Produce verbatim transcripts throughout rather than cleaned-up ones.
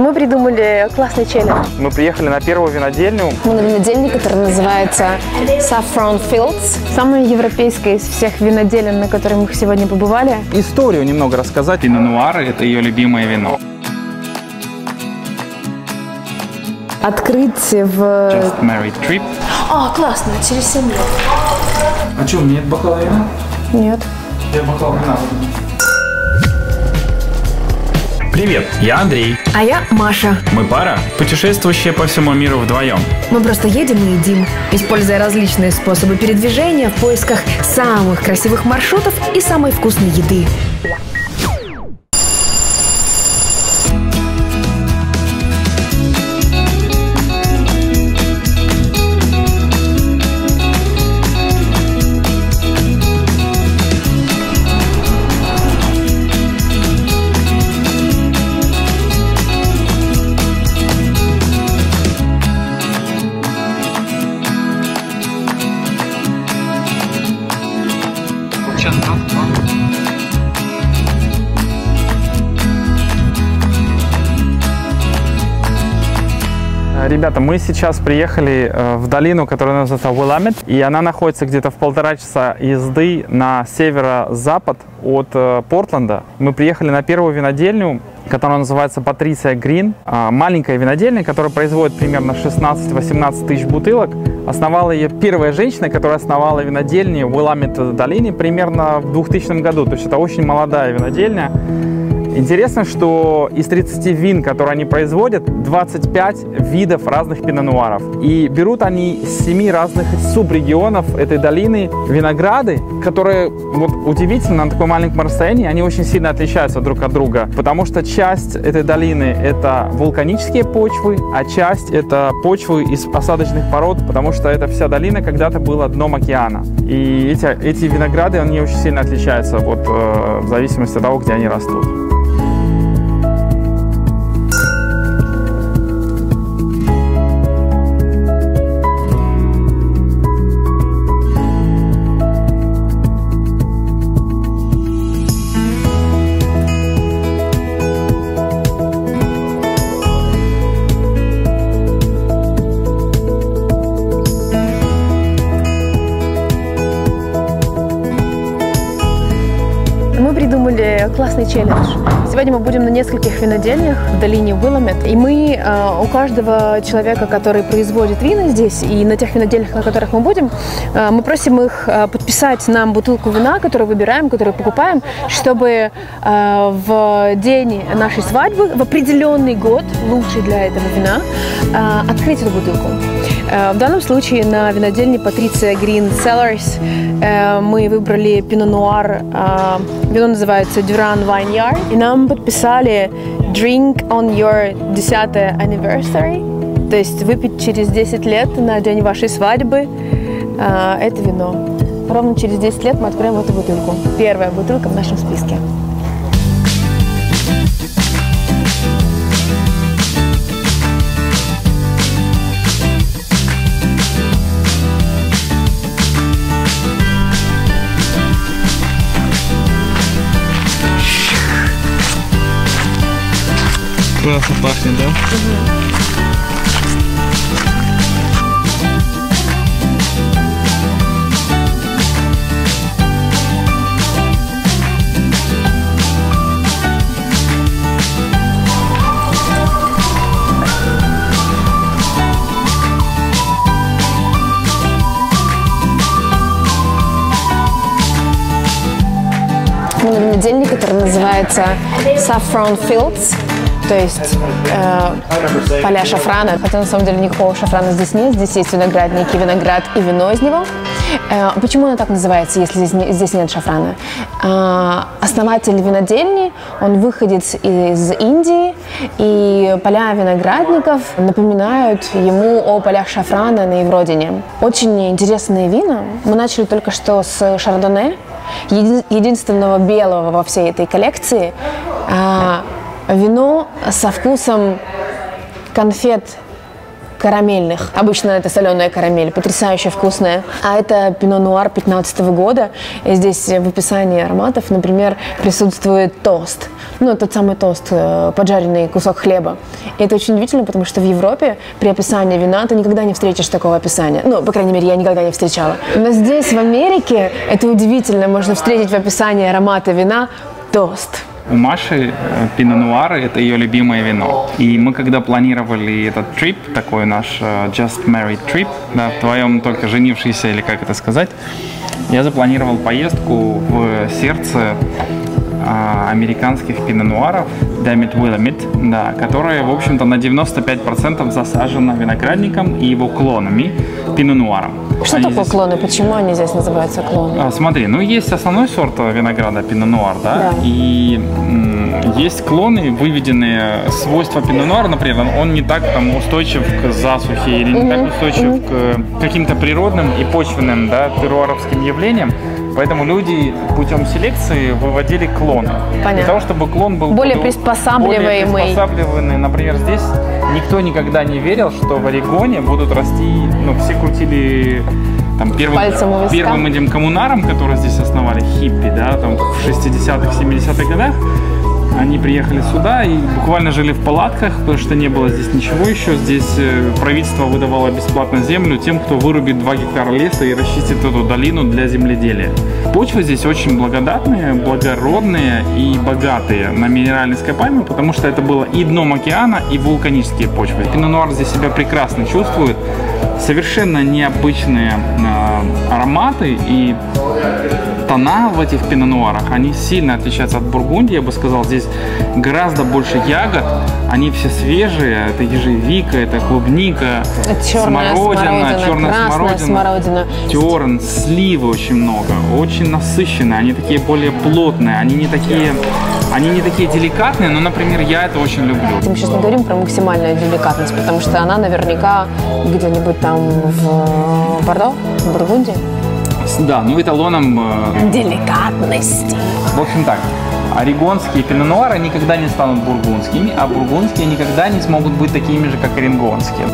Мы придумали классный челлендж. Мы приехали на первую винодельню. Мы на винодельне, которая называется Saffron Fields. Самая европейская из всех виноделен, на которой мы сегодня побывали. Историю немного рассказать. Пино нуар – это ее любимое вино. Открыть в... Just Married Trip. А, классно, через семь лет. А что, у меня нет бокала вина? Нет. Я бокал вина. Привет, я Андрей. А я Маша. Мы пара, путешествующая по всему миру вдвоем. Мы просто едем и едим, используя различные способы передвижения в поисках самых красивых маршрутов и самой вкусной еды. Ребята, мы сейчас приехали в долину, которая называется Уиламет, и она находится где-то в полтора часа езды на северо-запад от Портленда. Мы приехали на первую винодельню, которая называется Patricia Green. Маленькая винодельня, которая производит примерно шестнадцать-восемнадцать тысяч бутылок. Основала ее первая женщина, которая основала винодельни в Уиламет долине примерно в двухтысячном году. То есть это очень молодая винодельня. Интересно, что из тридцати вин, которые они производят, двадцать пять видов разных пино-нуаров. И берут они из семи разных субрегионов этой долины винограды, которые, вот удивительно, на таком маленьком расстоянии, они очень сильно отличаются друг от друга. Потому что часть этой долины – это вулканические почвы, а часть – это почвы из осадочных пород, потому что эта вся долина когда-то была дном океана. И эти, эти винограды, они очень сильно отличаются вот, э, в зависимости от того, где они растут. Классный челлендж. Сегодня мы будем на нескольких винодельнях в долине Уиламет, и мы э, у каждого человека, который производит вина здесь и на тех винодельнях, на которых мы будем, э, мы просим их э, подписать нам бутылку вина, которую выбираем, которую покупаем, чтобы э, в день нашей свадьбы, в определенный год, лучший для этого вина, э, открыть эту бутылку. В данном случае на винодельне Patricia Green Cellars мы выбрали Пино нуар. Вино называется Duran Vineyard. И нам подписали Drink on your десятый anniversary. То есть выпить через десять лет на день вашей свадьбы это вино. Ровно через десять лет мы откроем эту бутылку. Первая бутылка в нашем списке. Классно пахнет, да? Мы на винодельне, который называется Saffron Fields. То есть э, поля шафрана, хотя на самом деле никакого шафрана здесь нет, здесь есть виноградники, виноград и вино из него. Э, почему оно так называется, если здесь, не, здесь нет шафрана? Э, основатель винодельни, он выходец из Индии, и поля виноградников напоминают ему о полях шафрана на его родине. Очень интересные вина. Мы начали только что с шардоне, еди, единственного белого во всей этой коллекции. Э, Вино со вкусом конфет карамельных. Обычно это соленая карамель, потрясающе вкусная. А это пино нуар пятнадцатого года. И здесь в описании ароматов, например, присутствует тост. Ну, тот самый тост, поджаренный кусок хлеба. И это очень удивительно, потому что в Европе при описании вина ты никогда не встретишь такого описания. Ну, по крайней мере, я никогда не встречала. Но здесь, в Америке, это удивительно. Можно встретить в описании аромата вина тост. У Маши пино нуар – это ее любимое вино. И мы, когда планировали этот трип, такой наш just married trip, да, вдвоем только женившийся, или как это сказать, я запланировал поездку в сердце американских пино нуаров Уиламет, да, которая, в общем-то, на девяносто пять процентов засажена виноградником и его клонами пино нуаром. Что они такое здесь... клоны? Почему они здесь называются клоны? А, смотри, ну есть основной сорт винограда пино нуар, да, да. И есть клоны, выведенные свойства пино нуара, например, он не так там устойчив к засухе или не mm-hmm. так устойчив mm-hmm. к каким-то природным и почвенным, да, теруаровским явлениям. Поэтому люди путем селекции выводили клоны. Понятно. Для того, чтобы клон был более приспосабливаемый. Более приспосабливаемый. Например, здесь никто никогда не верил, что в Орегоне будут расти, ну, все крутили там, первым, первым этим коммунаром, который здесь основали, хиппи, да, там, в шестидесятых, семидесятых годах. Они приехали сюда и буквально жили в палатках, потому что не было здесь ничего еще. Здесь правительство выдавало бесплатно землю тем, кто вырубит два гектара леса и расчистит эту долину для земледелия. Почвы здесь очень благодатные, благородные и богатые на минеральные ископаемые, потому что это было и дном океана, и вулканические почвы. Пино нуар здесь себя прекрасно чувствует. Совершенно необычные э, ароматы и тона в этих пино нуарах, они сильно отличаются от бургундии, я бы сказал. Здесь гораздо больше ягод, они все свежие, это ежевика, это клубника, это черная смородина, смородина, черная смородина, смородина, терн, сливы очень много, очень насыщенные, они такие более плотные, они не такие... Они не такие деликатные, но, например, я это очень люблю. Мы сейчас не говорим про максимальную деликатность, потому что она наверняка где-нибудь там в Бордо, в Бургундии. Да, ну эталоном... деликатности. В общем так, орегонские пино нуары никогда не станут бургундскими, а бургундские никогда не смогут быть такими же, как орегонские.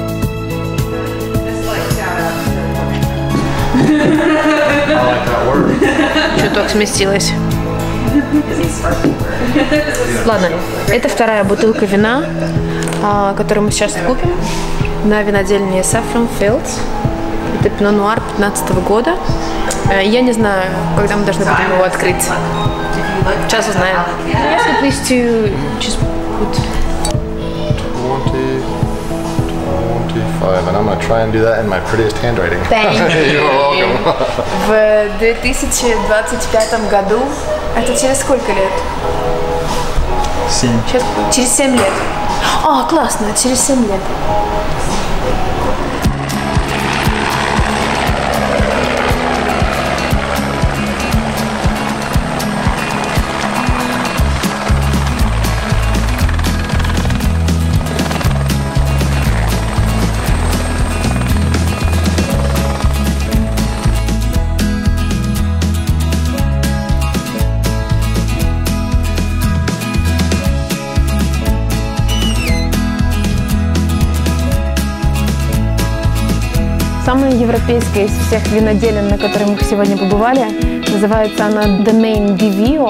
Чуток сместилась. Ладно, это вторая бутылка вина, которую мы сейчас купим на винодельне Saffron Fields. Это пино нуар пятнадцатого года. Я не знаю, когда мы должны будем его открыть. Сейчас узнаем. В две тысячи двадцать пятом году. Это через сколько лет? Семь. Через, через семь лет. А, классно, через семь лет. Самая европейская из всех виноделин, на которой мы сегодня побывали, называется она Domaine Divio,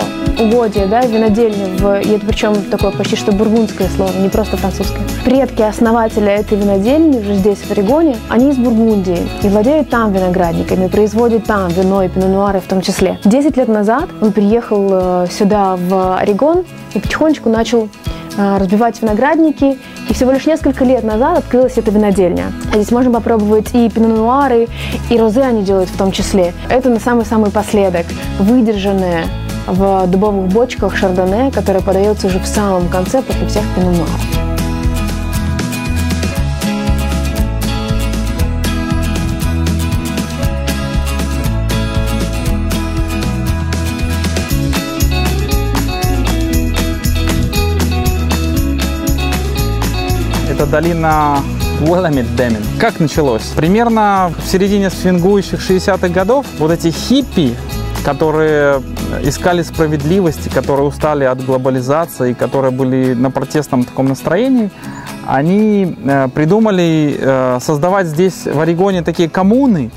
угодье, да, винодельня, в, и это причем такое почти что бургундское слово, не просто французское. Предки основателя этой винодельни, уже здесь, в Орегоне, они из Бургундии и владеют там виноградниками, производят там вино и пино нуары в том числе. Десять лет назад он приехал сюда, в Орегон, и потихонечку начал разбивать виноградники, и всего лишь несколько лет назад открылась эта винодельня. А здесь можно попробовать и пино-нуары, и розе они делают в том числе. Это на самый-самый последок, выдержанное в дубовых бочках шардоне, которое подается уже в самом конце после всех пино-нуаров. Это долина Уиламет. Как началось? Примерно в середине свингующих шестидесятых годов вот эти хиппи, которые искали справедливости, которые устали от глобализации, которые были на протестном таком настроении, они придумали создавать здесь, в Орегоне, такие коммуны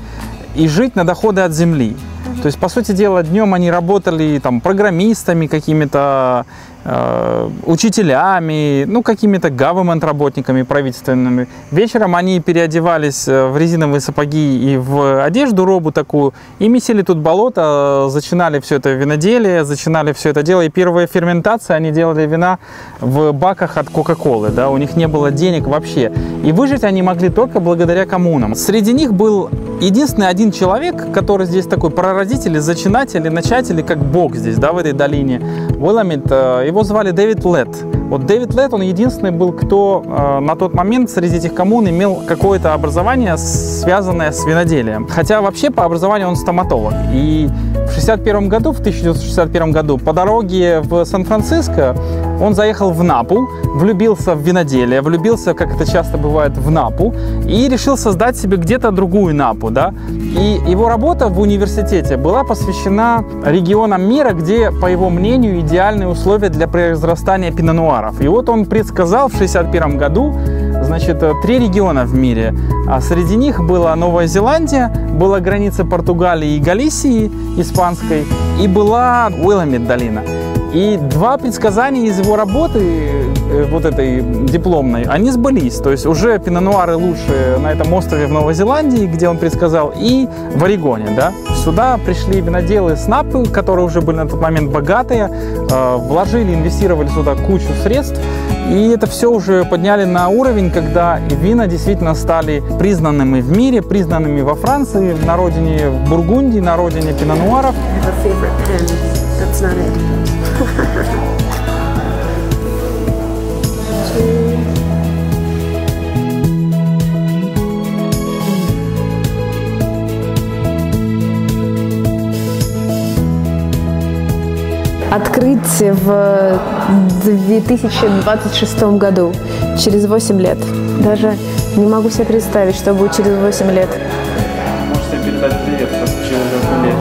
и жить на доходы от земли. То есть, по сути дела, днем они работали там программистами, какими-то э, учителями, ну, какими-то government работниками правительственными. Вечером они переодевались в резиновые сапоги и в одежду робу такую, и месили тут болото, зачинали все это виноделие, зачинали все это дело. И первые ферментации они делали вина в баках от Кока-Колы, да, у них не было денег вообще. И выжить они могли только благодаря коммунам. Среди них был единственный один человек, который здесь такой прародители, зачинатели, начатели, как бог здесь, да, в этой долине Уиламет. Его звали Дэвид Летт. Вот Дэвид Летт, он единственный был, кто э, на тот момент среди этих коммун имел какое-то образование, связанное с виноделием. Хотя вообще по образованию он стоматолог. И в шестьдесят первом году, в тысяча девятьсот шестьдесят первом году, по дороге в Сан-Франциско он заехал в Напу, влюбился в виноделие, влюбился, как это часто бывает, в Напу, и решил создать себе где-то другую Напу, да. И его работа в университете была посвящена регионам мира, где, по его мнению, идеальные условия для произрастания пино нуаров. И вот он предсказал в шестьдесят первом году, значит, три региона в мире. А среди них была Новая Зеландия, была граница Португалии и Галисии испанской, и была Уиламет долина. И два предсказания из его работы, вот этой дипломной, они сбылись. То есть уже пино-нуары лучше на этом острове в Новой Зеландии, где он предсказал, и в Орегоне, да. Сюда пришли виноделы с Напы, которые уже были на тот момент богатые, вложили, инвестировали сюда кучу средств. И это все уже подняли на уровень, когда вина действительно стали признанными в мире, признанными во Франции, на родине в Бургундии, на родине пино-нуаров. Открыть в две тысячи двадцать шестом году, через восемь лет. Даже не могу себе представить, что будет через восемь лет. Можете передать привет, через восемь лет.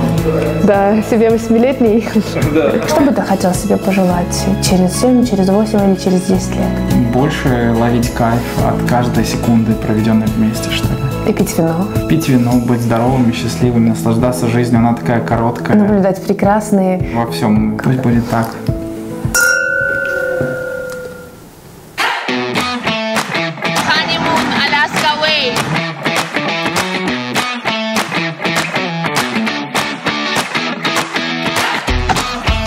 Да, себе восьмилетний. Да. Что бы ты хотел себе пожелать через семь, через восемь или через десять лет? Больше ловить кайф от каждой секунды, проведенной вместе, что ли. И пить вино. Пить вино, быть здоровыми, счастливыми, наслаждаться жизнью, она такая короткая. Наблюдать прекрасные. Во всем. Пусть будет так.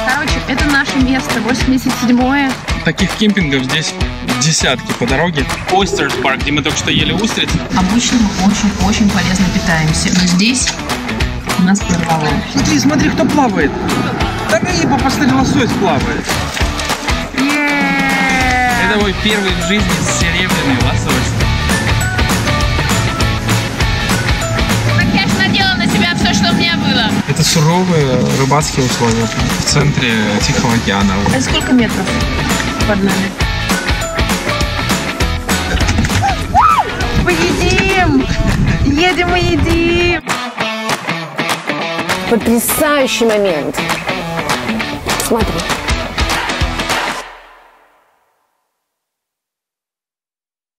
Короче, это наше место, восемьдесят седьмое. Таких кемпингов здесь десятки по дороге. Oysters Park, где мы только что ели устриц. Обычно мы очень-очень полезно питаемся, но здесь у нас прорвало. Смотри, смотри, кто плавает. Так рыба, посмотри, лосось плавает. Yeah! Это мой первый в жизни серебряный лосось. Так я же надела на себя все, что у меня было. Это суровые рыбацкие условия в центре Тихого океана. А сколько метров под нами? Мы едим! Едем и едим! Потрясающий момент! Смотри.